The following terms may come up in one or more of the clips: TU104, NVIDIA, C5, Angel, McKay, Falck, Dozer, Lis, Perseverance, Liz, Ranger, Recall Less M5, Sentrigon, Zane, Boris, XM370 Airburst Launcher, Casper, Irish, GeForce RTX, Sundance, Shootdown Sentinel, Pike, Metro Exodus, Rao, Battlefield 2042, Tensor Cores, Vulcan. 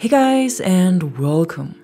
Hey guys and welcome!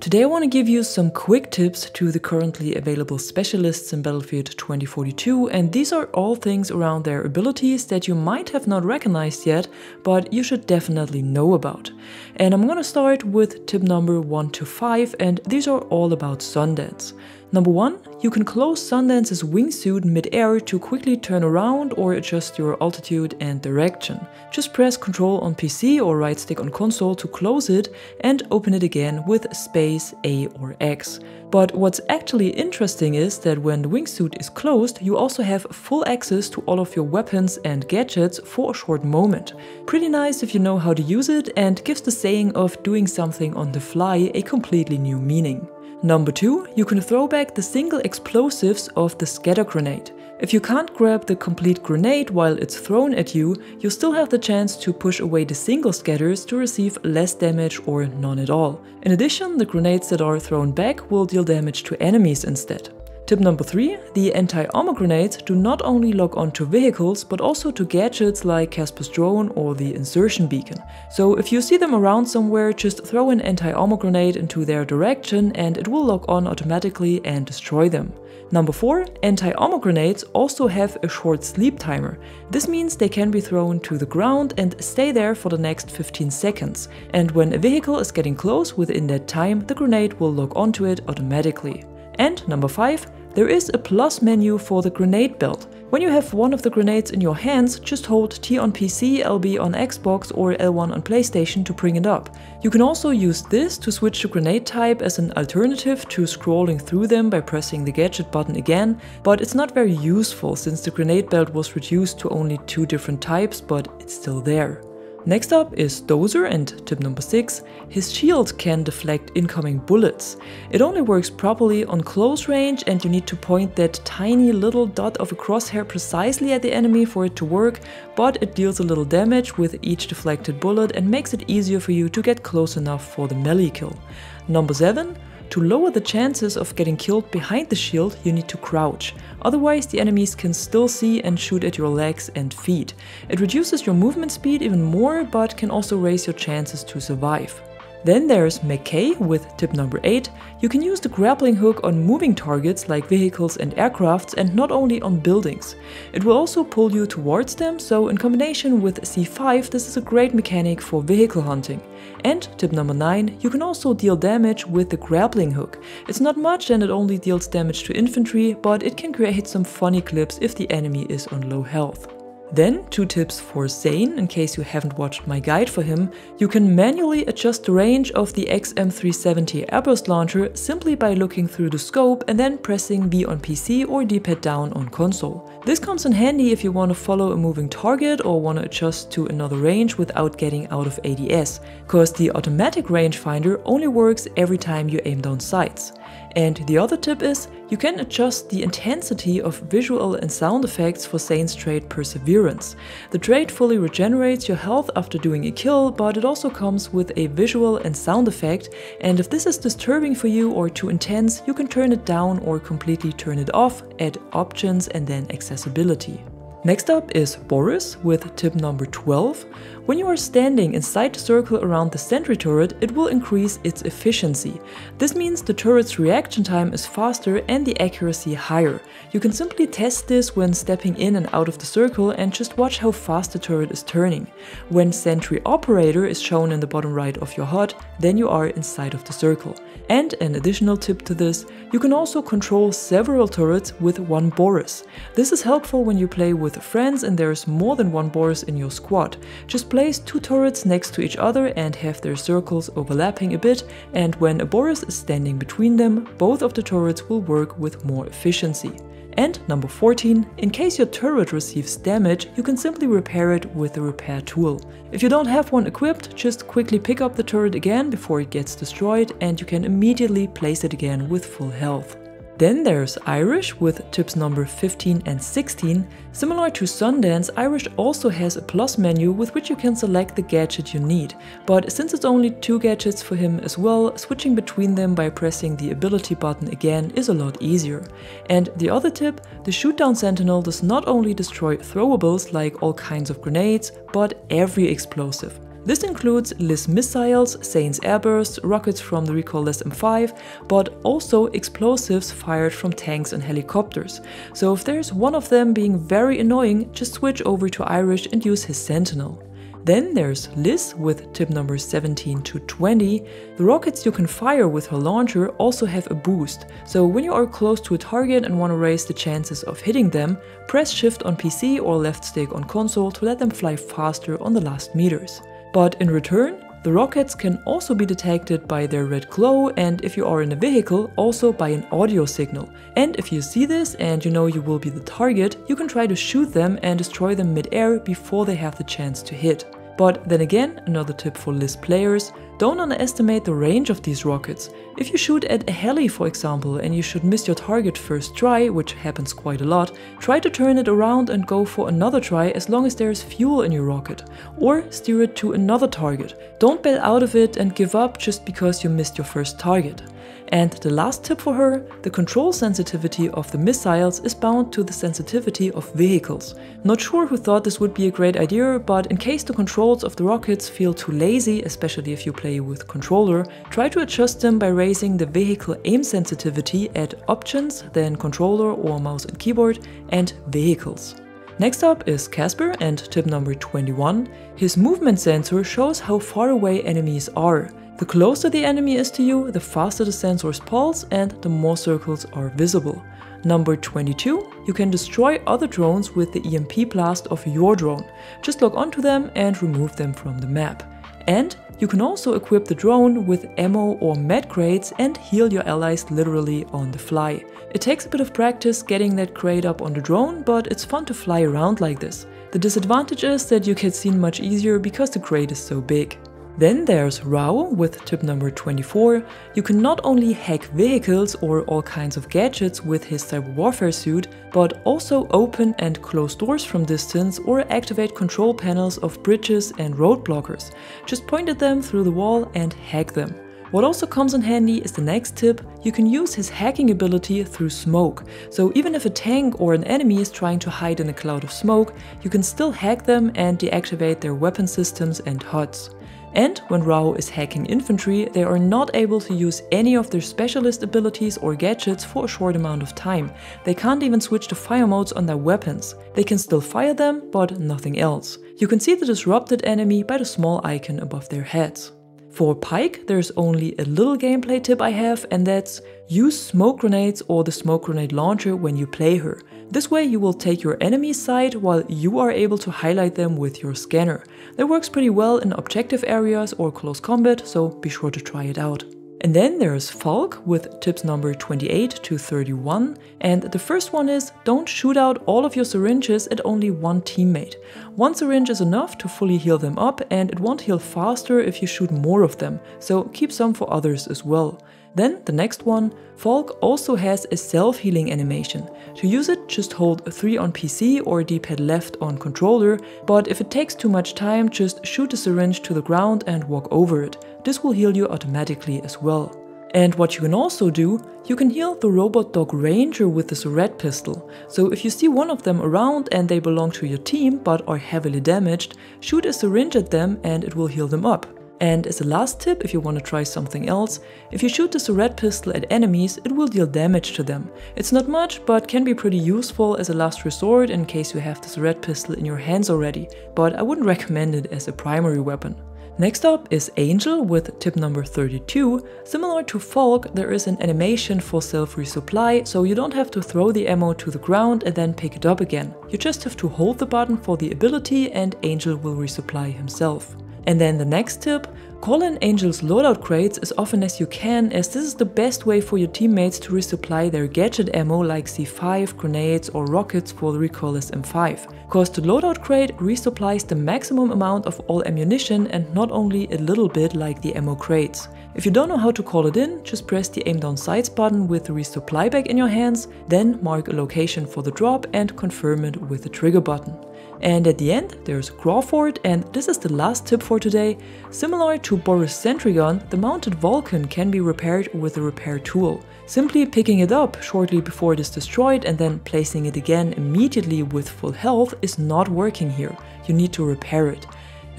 Today I want to give you some quick tips to the currently available specialists in Battlefield 2042, and these are all things around their abilities that you might have not recognized yet, but you should definitely know about. And I'm gonna start with tip number 1 to 5, and these are all about Sundance. Number 1, you can close Sundance's wingsuit mid-air to quickly turn around or adjust your altitude and direction. Just press Ctrl on PC or right stick on console to close it and open it again with space, A or X. But what's actually interesting is that when the wingsuit is closed, you also have full access to all of your weapons and gadgets for a short moment. Pretty nice if you know how to use it, and gives the saying of doing something on the fly a completely new meaning. Number 2, you can throw back the single explosives of the scatter grenade. If you can't grab the complete grenade while it's thrown at you, you still have the chance to push away the single scatters to receive less damage or none at all. In addition, the grenades that are thrown back will deal damage to enemies instead. Tip number 3, the anti-armor grenades do not only lock onto vehicles, but also to gadgets like Casper's drone or the insertion beacon. So if you see them around somewhere, just throw an anti-armor grenade into their direction and it will lock on automatically and destroy them. Number 4, anti-armor grenades also have a short sleep timer. This means they can be thrown to the ground and stay there for the next 15 seconds. And when a vehicle is getting close within that time, the grenade will lock onto it automatically. And number 5, there is a plus menu for the grenade belt. When you have one of the grenades in your hands, just hold T on PC, LB on Xbox or L1 on PlayStation to bring it up. You can also use this to switch to grenade type as an alternative to scrolling through them by pressing the gadget button again, but it's not very useful since the grenade belt was reduced to only 2 different types, but it's still there. Next up is Dozer, and tip number 6, his shield can deflect incoming bullets. It only works properly on close range and you need to point that tiny little dot of a crosshair precisely at the enemy for it to work, but it deals a little damage with each deflected bullet and makes it easier for you to get close enough for the melee kill. Number 7. To lower the chances of getting killed behind the shield, you need to crouch. Otherwise, the enemies can still see and shoot at your legs and feet. It reduces your movement speed even more, but can also raise your chances to survive. Then there's McKay with tip number 8. You can use the grappling hook on moving targets like vehicles and aircrafts, and not only on buildings. It will also pull you towards them, so in combination with C5, this is a great mechanic for vehicle hunting. And tip number 9, you can also deal damage with the grappling hook. It's not much and it only deals damage to infantry, but it can create some funny clips if the enemy is on low health. Then 2 tips for Zane, in case you haven't watched my guide for him. You can manually adjust the range of the XM370 Airburst Launcher simply by looking through the scope and then pressing V on PC or D-pad down on console. This comes in handy if you want to follow a moving target or want to adjust to another range without getting out of ADS, cause the automatic rangefinder only works every time you aim down sights. And the other tip is, you can adjust the intensity of visual and sound effects for Zane's trait Perseverance. The trait fully regenerates your health after doing a kill, but it also comes with a visual and sound effect, and if this is disturbing for you or too intense, you can turn it down or completely turn it off, add options and then accessibility. Next up is Boris with tip number 12. When you are standing inside the circle around the sentry turret, it will increase its efficiency. This means the turret's reaction time is faster and the accuracy higher. You can simply test this when stepping in and out of the circle and just watch how fast the turret is turning. When sentry operator is shown in the bottom right of your HUD, then you are inside of the circle. And an additional tip to this, you can also control several turrets with one Boris. This is helpful when you play with friends and there is more than one Boris in your squad. Just place 2 turrets next to each other and have their circles overlapping a bit, and when a Boris is standing between them, both of the turrets will work with more efficiency. And number 14, in case your turret receives damage, you can simply repair it with the repair tool. If you don't have one equipped, just quickly pick up the turret again before it gets destroyed and you can immediately place it again with full health. Then there's Irish with tips number 15 and 16. Similar to Sundance, Irish also has a plus menu with which you can select the gadget you need. But since it's only 2 gadgets for him as well, switching between them by pressing the ability button again is a lot easier. And the other tip, the Shootdown Sentinel does not only destroy throwables like all kinds of grenades, but every explosive. This includes LIS missiles, Zane's airbursts, rockets from the Recall Less M5, but also explosives fired from tanks and helicopters. So if there's one of them being very annoying, just switch over to Irish and use his Sentinel. Then there's Liz with tip number 17 to 20. The rockets you can fire with her launcher also have a boost, so when you are close to a target and want to raise the chances of hitting them, press shift on PC or left stick on console to let them fly faster on the last meters. But in return, the rockets can also be detected by their red glow and, if you are in a vehicle, also by an audio signal. And if you see this and you know you will be the target, you can try to shoot them and destroy them mid-air before they have the chance to hit. But then again, another tip for LIS players, don't underestimate the range of these rockets. If you shoot at a heli, for example, and you should miss your target first try, which happens quite a lot, try to turn it around and go for another try as long as there is fuel in your rocket. Or steer it to another target. Don't bail out of it and give up just because you missed your first target. And the last tip for her, the control sensitivity of the missiles is bound to the sensitivity of vehicles. Not sure who thought this would be a great idea, but in case the controls of the rockets feel too lazy, especially if you play with controller, try to adjust them by raising the vehicle aim sensitivity at options, then controller or mouse and keyboard, and vehicles. Next up is Casper and tip number 21. His movement sensor shows how far away enemies are. The closer the enemy is to you, the faster the sensor's pulse and the more circles are visible. Number 22, you can destroy other drones with the EMP blast of your drone. Just log onto them and remove them from the map. And you can also equip the drone with ammo or med crates and heal your allies literally on the fly. It takes a bit of practice getting that crate up on the drone, but it's fun to fly around like this. The disadvantage is that you get seen much easier because the crate is so big. Then there's Rao with tip number 24. You can not only hack vehicles or all kinds of gadgets with his cyber warfare suit, but also open and close doors from distance or activate control panels of bridges and road blockers. Just point at them through the wall and hack them. What also comes in handy is the next tip, you can use his hacking ability through smoke. So even if a tank or an enemy is trying to hide in a cloud of smoke, you can still hack them and deactivate their weapon systems and HUDs. And when Rao is hacking infantry, they are not able to use any of their specialist abilities or gadgets for a short amount of time. They can't even switch to fire modes on their weapons. They can still fire them, but nothing else. You can see the disrupted enemy by the small icon above their heads. For Pike, there's only a little gameplay tip I have, and that's use smoke grenades or the smoke grenade launcher when you play her. This way you will take your enemy's side while you are able to highlight them with your scanner. That works pretty well in objective areas or close combat, so be sure to try it out. And then there's Falck with tips number 28 to 31, and the first one is don't shoot out all of your syringes at only one teammate. One syringe is enough to fully heal them up and it won't heal faster if you shoot more of them, so keep some for others as well. Then the next one, Falck also has a self-healing animation. To use it, just hold 3 on PC or D-pad left on controller, but if it takes too much time, just shoot the syringe to the ground and walk over it. This will heal you automatically as well. And what you can also do, you can heal the robot dog Ranger with the Surrette pistol. So if you see one of them around and they belong to your team but are heavily damaged, shoot a syringe at them and it will heal them up. And as a last tip, if you want to try something else, if you shoot the Surrette pistol at enemies, it will deal damage to them. It's not much, but can be pretty useful as a last resort in case you have the Surrette pistol in your hands already, but I wouldn't recommend it as a primary weapon. Next up is Angel with tip number 32. Similar to Falck, there is an animation for self-resupply, so you don't have to throw the ammo to the ground and then pick it up again. You just have to hold the button for the ability and Angel will resupply himself. And then the next tip, call in Angel's loadout crates as often as you can, as this is the best way for your teammates to resupply their gadget ammo like C5, grenades or rockets for the Recall Less M5. Cause the loadout crate resupplies the maximum amount of all ammunition and not only a little bit like the ammo crates. If you don't know how to call it in, just press the aim down sights button with the resupply bag in your hands, then mark a location for the drop and confirm it with the trigger button. And at the end there's Crawford, and this is the last tip for today. Similar to Boris' Sentrigon, the mounted Vulcan can be repaired with a repair tool. Simply picking it up shortly before it is destroyed and then placing it again immediately with full health is not working here. You need to repair it.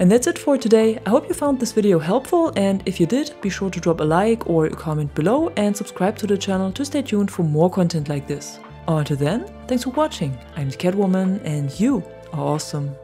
And that's it for today. I hope you found this video helpful, and if you did, be sure to drop a like or a comment below and subscribe to the channel to stay tuned for more content like this. Until then, thanks for watching. I'm the Catwoman, and you are awesome.